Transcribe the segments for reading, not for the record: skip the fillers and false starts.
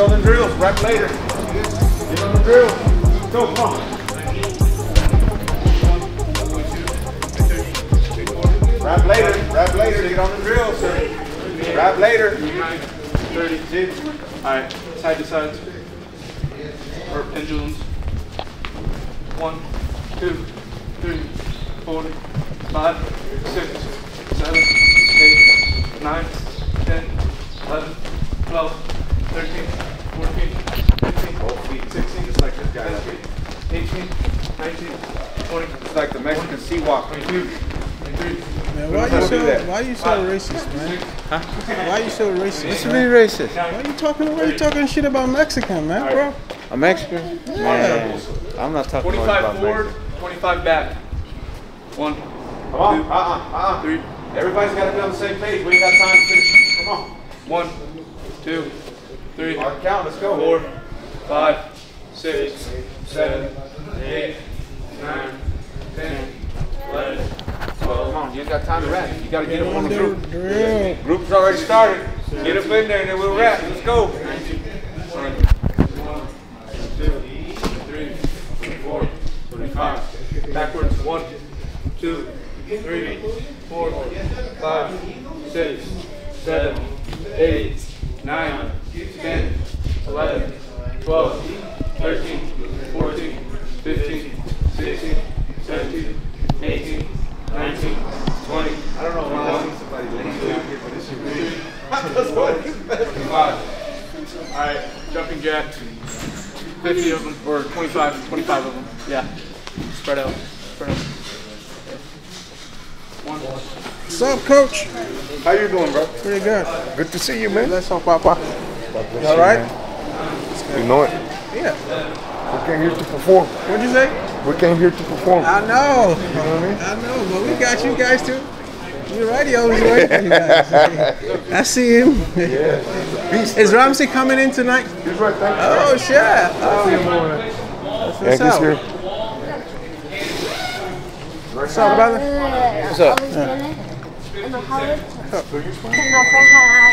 on the drills, rep later. Get on the drills. Go, come on. Rep later, get on the drills, sir. Rep later. 32. Alright, side to side. Or pendulums. 1, 2, 3, 4, 5, 6, 7, 8, 9, 10, 11, 12, 13, 14, 15, 16. It's like this guy. 18, 19, 20. It's like the Mexican sea walk. 22, 23. Man, why are you so racist, man? Huh? Why are you so racist? What's really racist? Why are you talking shit about Mexican, man, right, bro? A Mexican? Yeah. I'm not talking about 25 forward, 25 back. 1, 2, 3. Everybody's got to be on the same page. We ain't got time to finish. Come on. 1, 2, 3. Count. Let's go. 4, 5, 6, 7, 8, 9, 10, 11, 12. Come on. You ain't got time to rap. You got to get up on the group. Group's already started. Get up in there and then we'll rap. Let's go. 1, 2, 3, 4, 5. Backwards. 1, 2, 3, 4, 5, 6, 7, 8, 9, 10, 11, 12, 13, 14, 15, 16, 17, 18, 19, 20. I don't know why I'm asking somebody to do it. All right, jumping jacks. 50 of them, or 25 of them. Yeah, spread out. What's up, coach? How you doing, bro? Pretty good. Good to see you, man. That's so, Papa. You all right? You know it. Yeah. We came here to perform. What'd you say? We came here to perform. I know. You know what I mean? I know, but we got you guys too. You're right, he always waiting for you guys. I see him. Yeah. Is Ramsey coming in tonight? He's right there. Oh, shit. Oh, that's what's up. What's up, brother? What's up? I'm a Howard.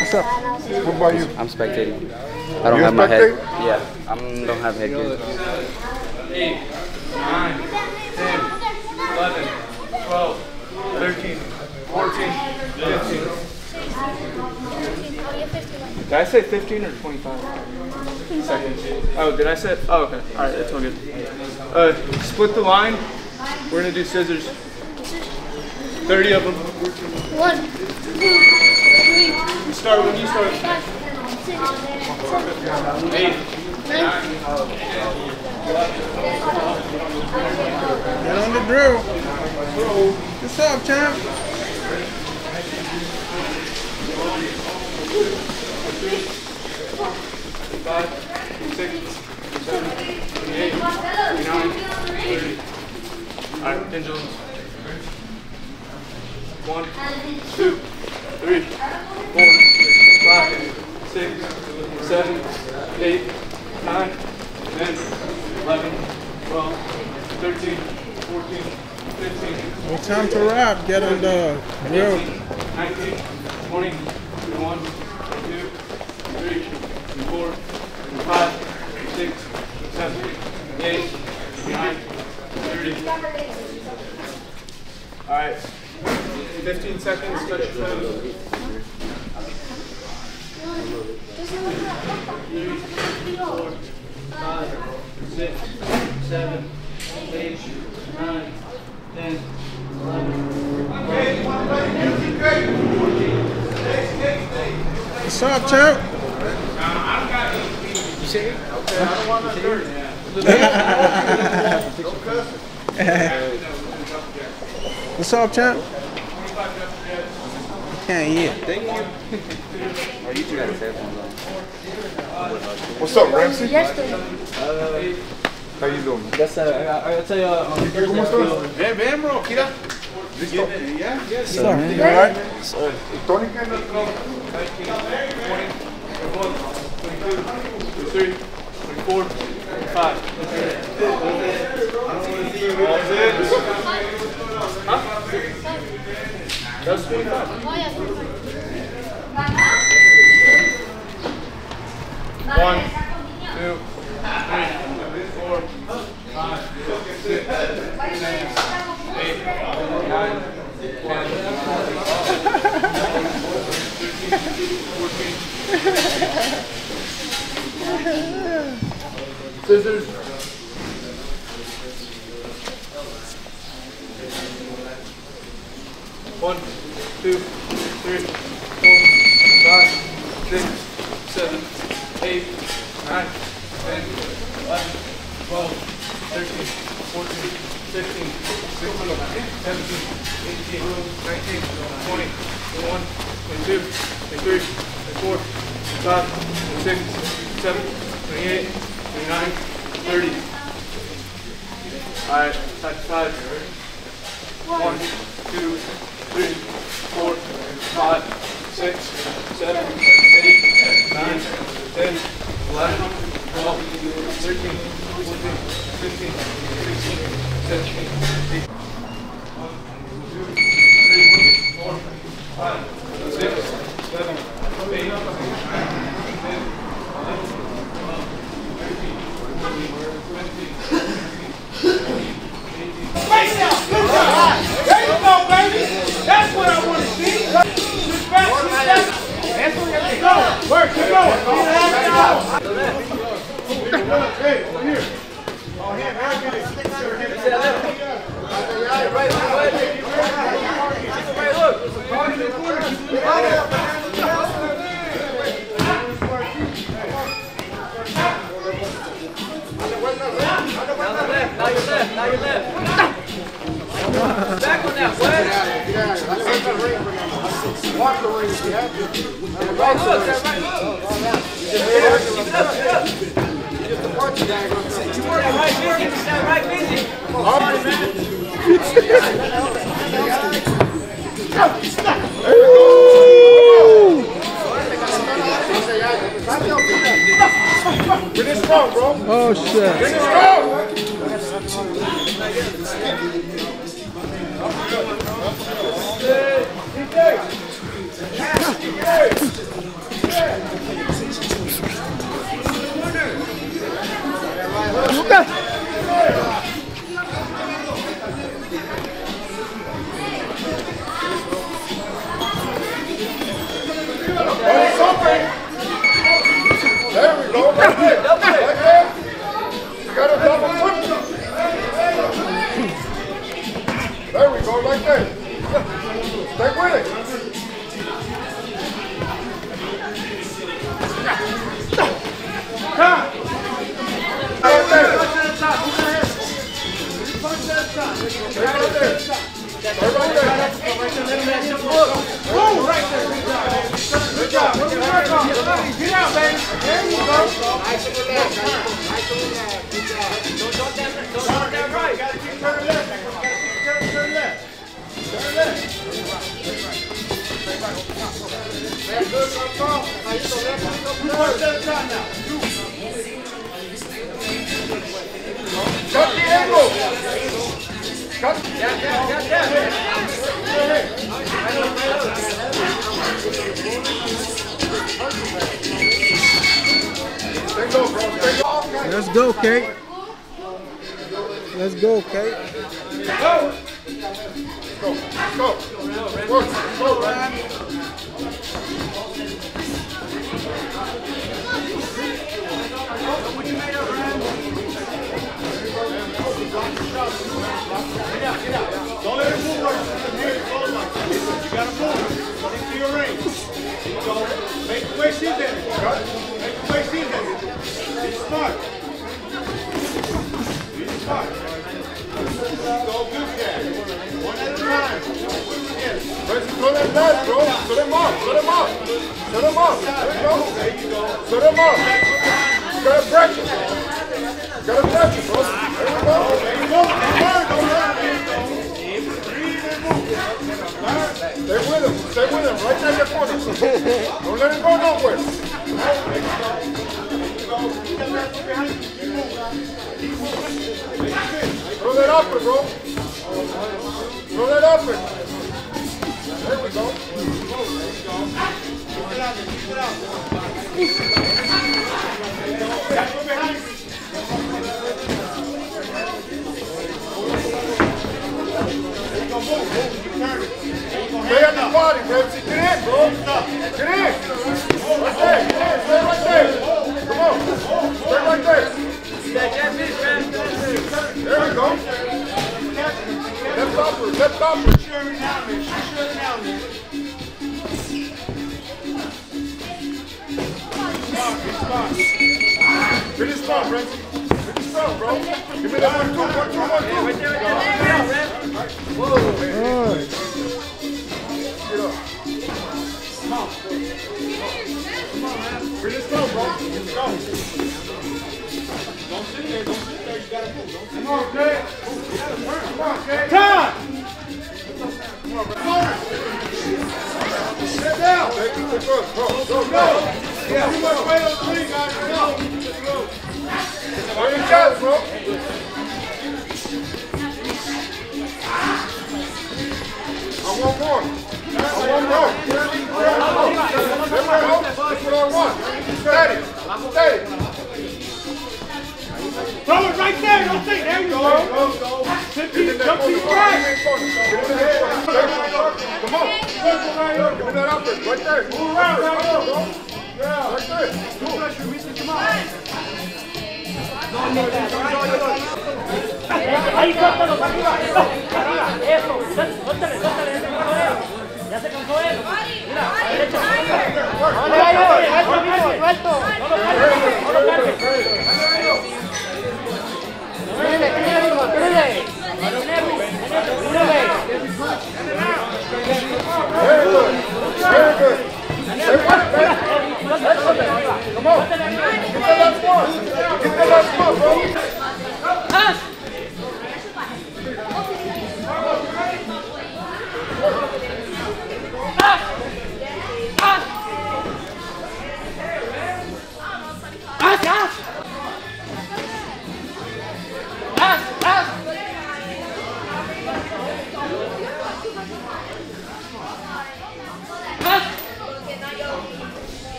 What's up? What about you? I'm spectating. I don't have my head. Yeah, I don't have headgear. 8, 9, 10, 11, 12, 13, 14, 15. Did I say 15 or 25? Seconds. Oh, did I say? Oh, okay. All right, that's all good. Split the line. We're going to do scissors. 30 of them. 1, 2, 3. You start when you start. 6, 7, 8, 9, 10. Get on the drill. What's up, champ? Alright, pendulums. 1, 2, 3, 4, 5, 6, 7, 8, 9, 10, 11, 12, 13, 14, 15. No time to wrap, get on the drill. 19, 20, 21, 22, 23, 24, 25, 26, 27, 28, 29, 30. Alright, 15 seconds, touch your toes. What's up, champ? You see? Okay, I don't want to hurt. Don't cuss. What's up, champ? Can't hear. Thank you. What's up, Ramsey? How you doing? Yes, I'll tell you. Bien, bro. Kira. Listo. Yeah. Yes. All right. Tony. 19, 20, 21, 22, 23, 24, 25. That's 25. Scissors. One, two, three, four, five, six, seven, eight, nine, 10, 11, 12, 13, 14, 15, 16, 17, 18, 19, 20, 21, 22, 23, 24, 25, 26, 27, 28, 29, 30. All right, side. 1, 2, 3, 4, 5, 6, 7, 8, 9, 10, 11, 12, 13, 14, 15, 16, 17, 18. 1, 2, 3, 4, 5, 6, 7, 8, 9, 10, 11, 1, 2, 3, 4, 5, 6, 7, 8, 9, 10, 11, 12, 13, 14, 15, 16, 17, 18, 19, 20, 21, 22, 23, 24, 25, 26, 27, 28, 29, 30. All right, let's go. Roll it up and roll. Roll it up and. There we go.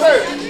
Right there.